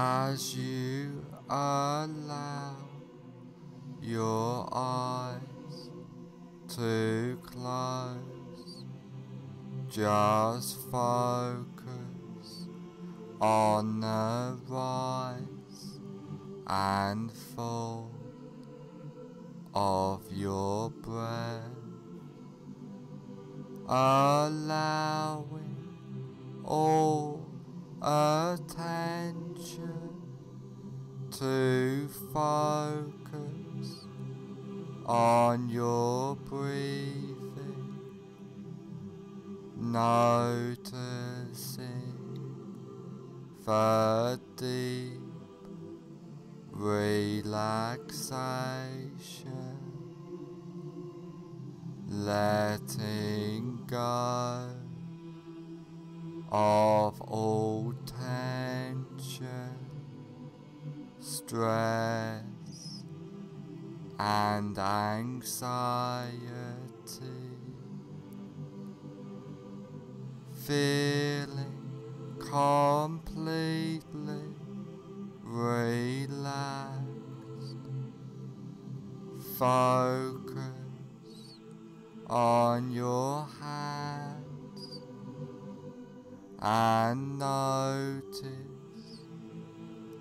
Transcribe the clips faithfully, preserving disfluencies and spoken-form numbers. as you allow your eyes to close, just focus on the rise and fall of your breath, allowing all attention to focus on your breathing, noticing the deep relaxation, letting go of all tension, stress and anxiety, feeling completely relaxed. Focus on your hands and notice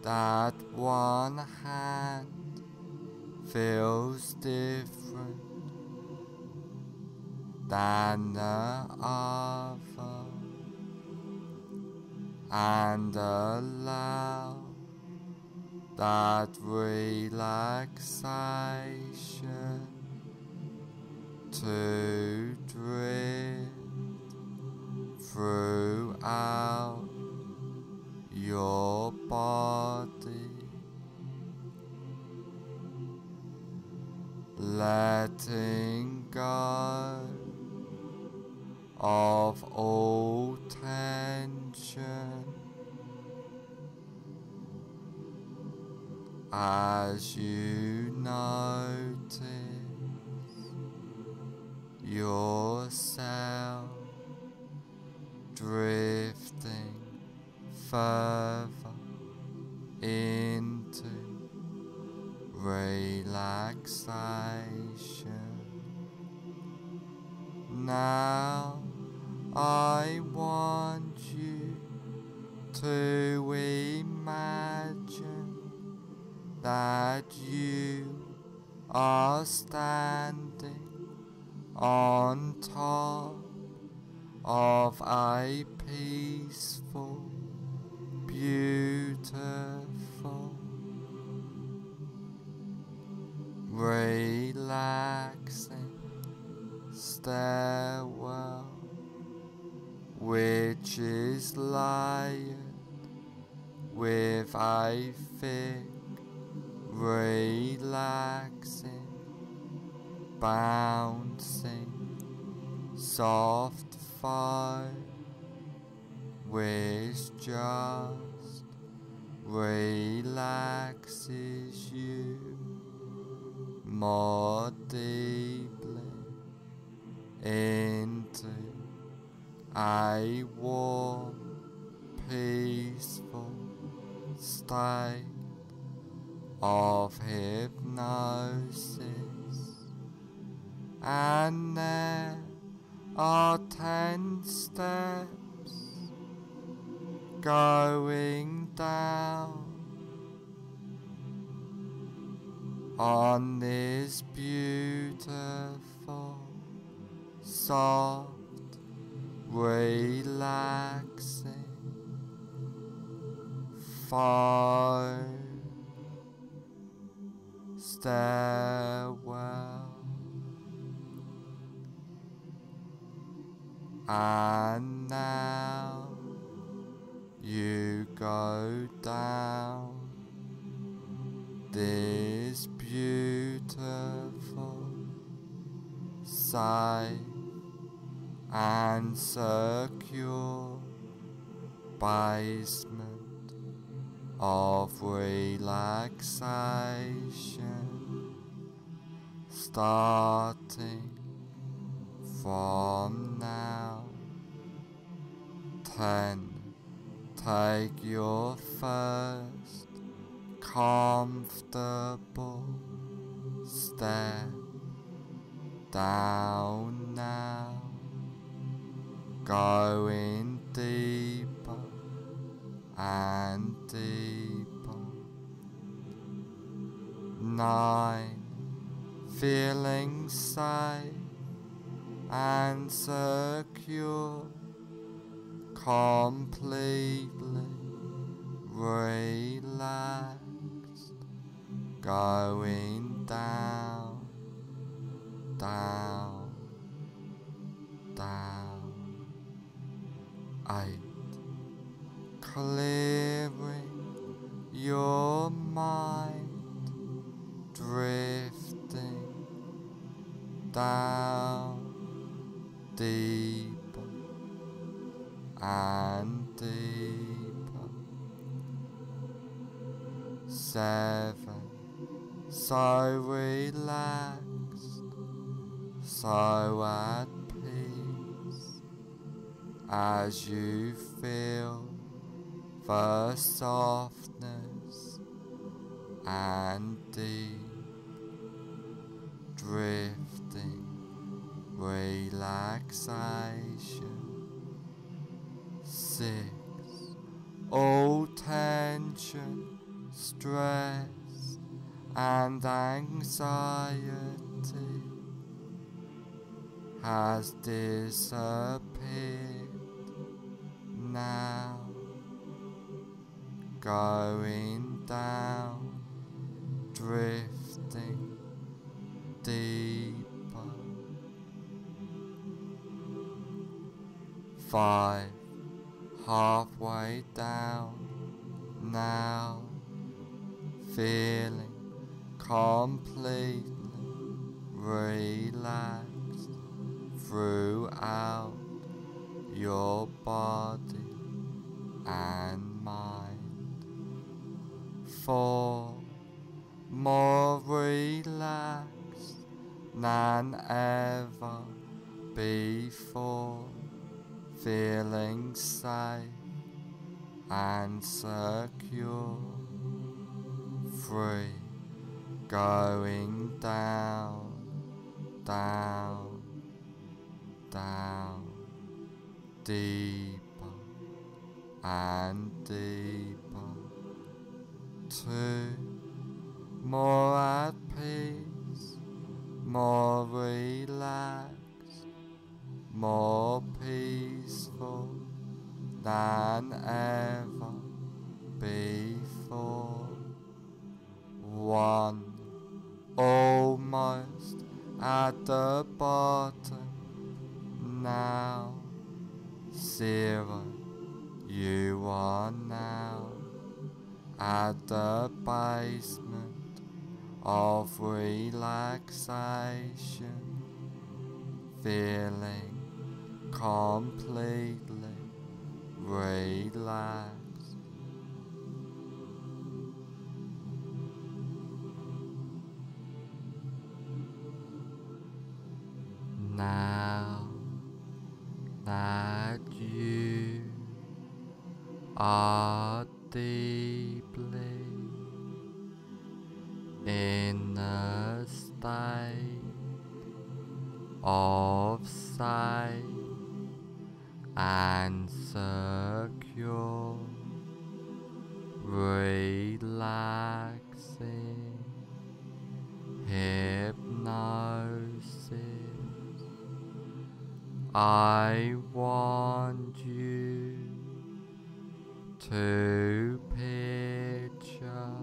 that one hand feels different than the other, and allow that relaxation to drift throughout your body, letting go of all tension. As you notice yourself drifting further into relaxation, now I want you to imagine that you are standing on top of a peaceful, beautiful, relaxing stairwell, which is layered with a thick, relaxing, bouncing, soft foam, which just relaxes you more deeply into a warm, peaceful state of hypnosis. And there are ten steps going down on this beautiful, soft, relaxing foam stairwell, and now you go down this beautiful, safe and secure basement of relaxation, starting from now. Ten, take your first comfortable. Step down now, going deeper and deeper. Nine, feeling safe and secure, completely relaxed, going down, down, down. Eight, clearing your mind, drifting down, deeper and deeper. Seven, so relaxed, so at peace, as you feel the softness and deep drifting relaxation. Six, all tension, stress and anxiety has disappeared now, going down, drifting deep. Five, halfway down now, feeling completely relaxed throughout your body and mind. Four, more relaxed than ever before, feeling safe and secure. Free, going down, down, down, deeper and deeper. Two, more at peace, more relaxed, more peaceful than ever before. One, almost at the bottom now. Zero, you are now at the basement of relaxation, feeling completely relaxed. Now that you are deeply in a state of sight and secure, relaxing hypnosis, I want you to picture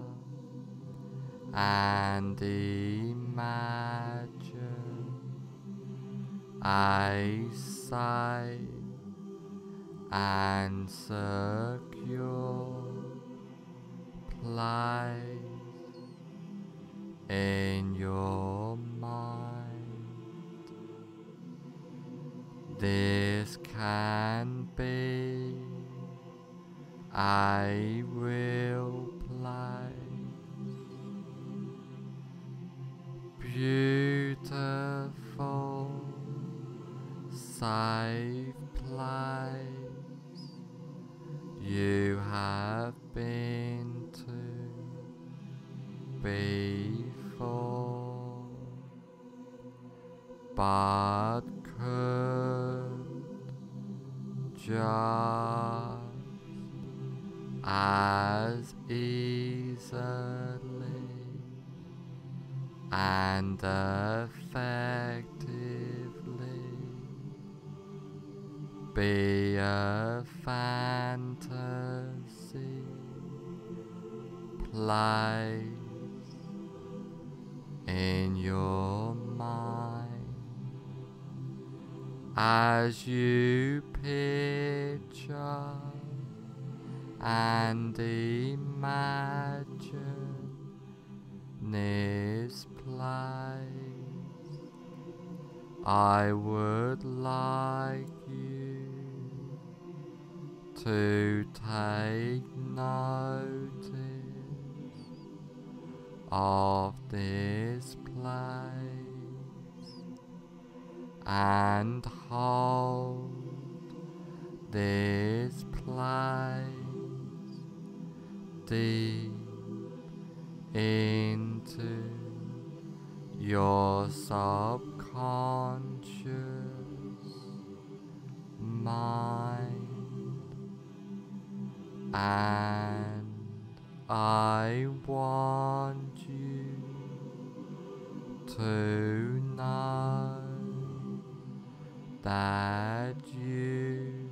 and imagine a sight and secure place in your mind. This can be a real place, beautiful, safe place you have been to but could just as easily and effectively be a fantasy place in your mind as you picture and imagine this place. I would like you to take notice of this place and hold this place deep into your subconscious mind, and I want you to know that you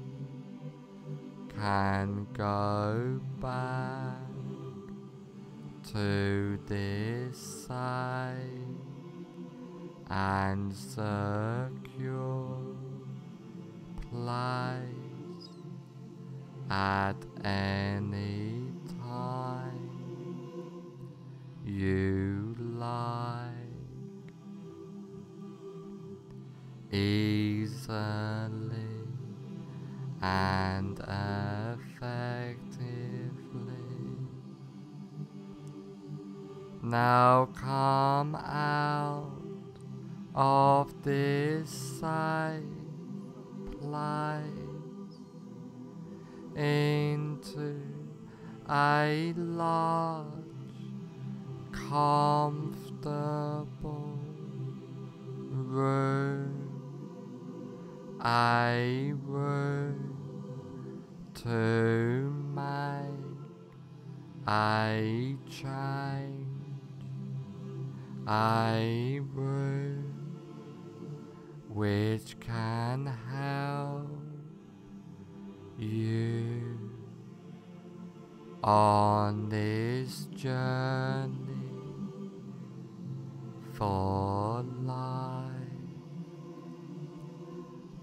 can go back to this side and secure place at any time you like, easily and effectively. Now come out of this safe place into a large, comfortable room, a room to make a change, a room which can help you on this journey for life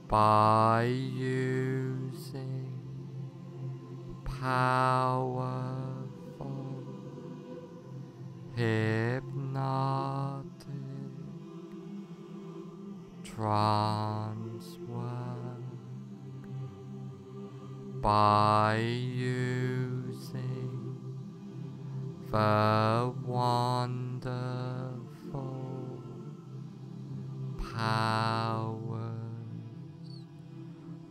by using powerful hypnotic trance work, by using the wonderful powers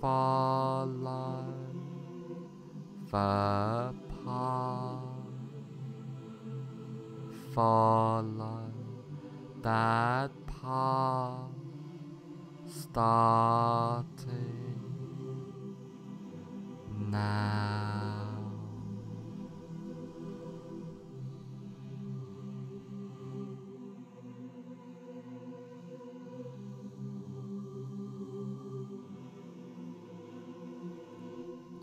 follow the path. Follow that path, starting now.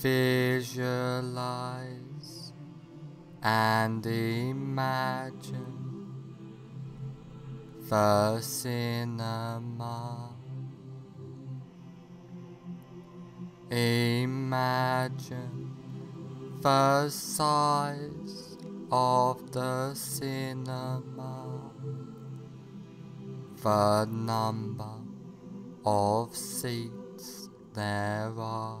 Visualize and imagine the cinema. Imagine the size of the cinema, the number of seats there are,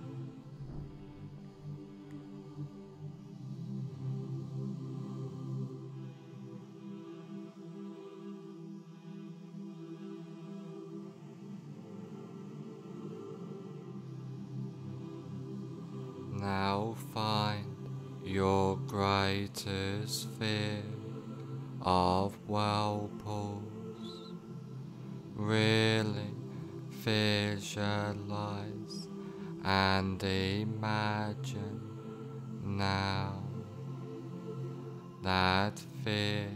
Now find your greatest fear of whirlpools. Really visualize and imagine now that fear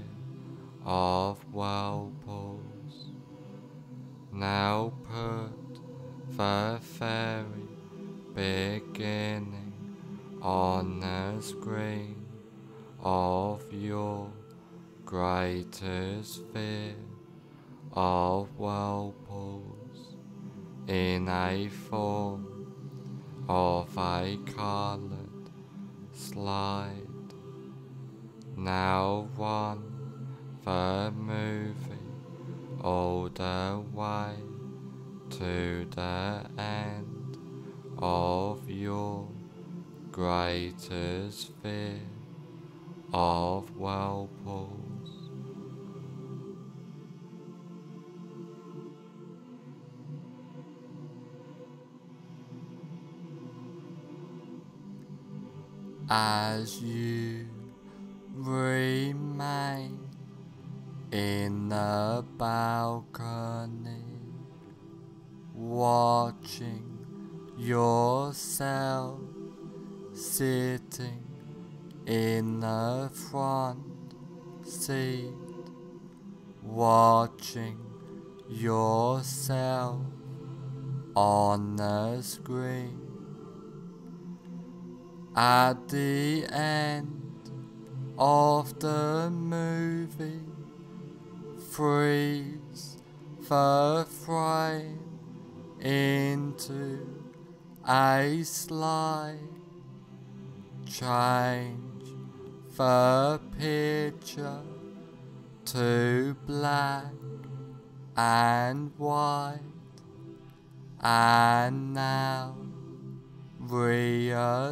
of whirlpools. Now put the fairy beginning on the screen of your greatest fear of whirlpools in a form of a colored slide. Now run the movie all the way to the end of your greatest fear of whirlpools. As you remain in the balcony, watching yourself sitting in the front seat, watching yourself on the screen. At the end of the movie, freeze the frame into a slide. Change the picture to black and white, and now reassociate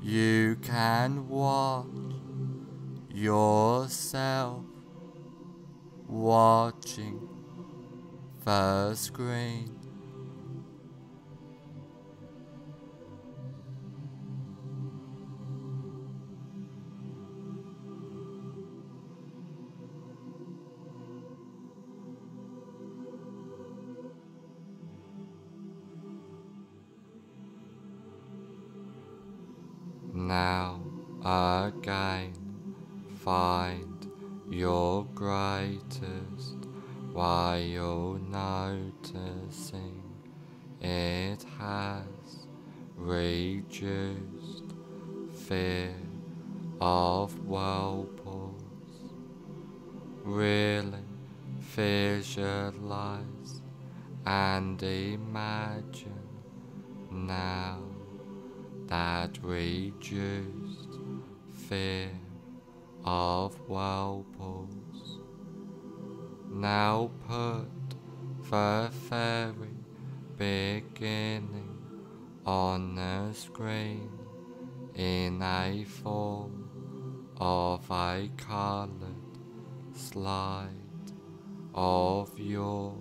you can watch yourself watching the screen. Now again, find your greatest while noticing it has reduced fear of whirlpools. Really visualize and imagine now that reduced fear of whirlpools. Now put the very beginning on the screen in a form of a colored slide of your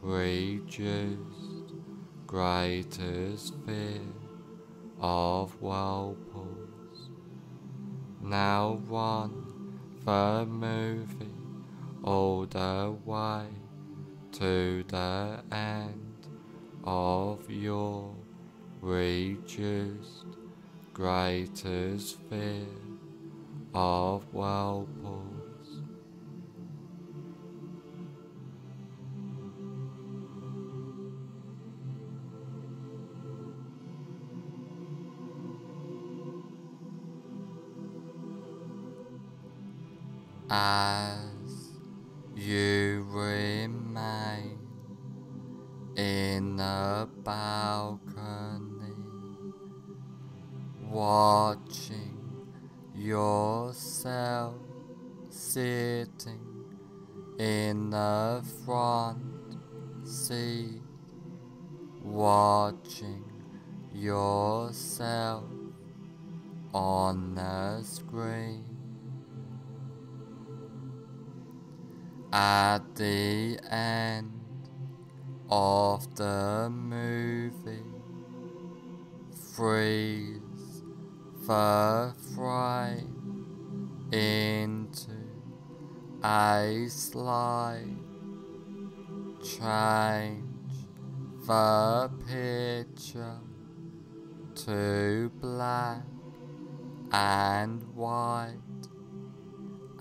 reduced greatest fear of whirlpools. Now run the movie all the way to the end of your reduced greatest fear of whirlpools. as you remain in the balcony, watching yourself sitting in the front seat, watching yourself on the screen. At the end of the movie, freeze the frame into a slide, change the picture to black and white,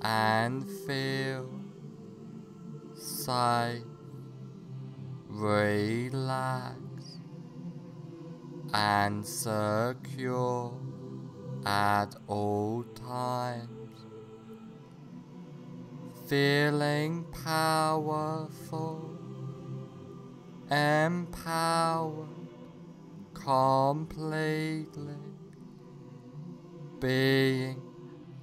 and feel safe, relaxed, and secure at all times, feeling powerful, empowered completely, being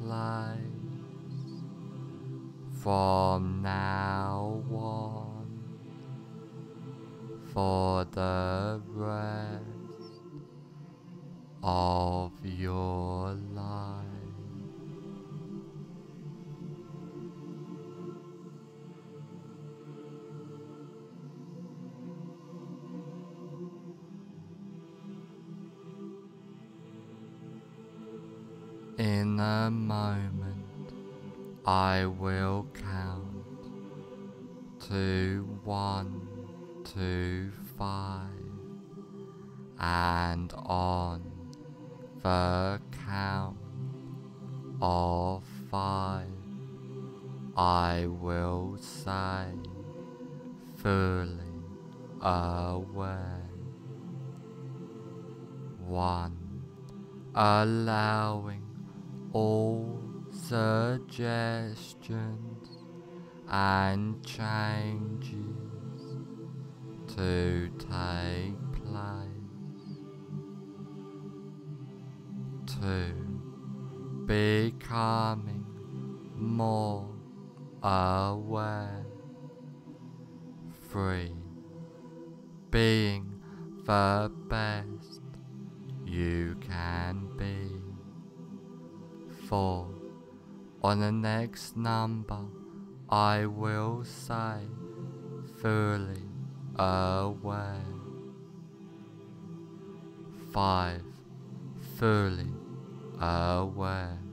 place from now on for the rest of your life. In a moment, I will count to one, two, five, and on the count of five, I will say, fully aware. One, allowing all suggestions and changes to take place. Two, becoming more aware. Three, being the best you can be. Four, on the next number, I will say, fully aware. Five, fully aware.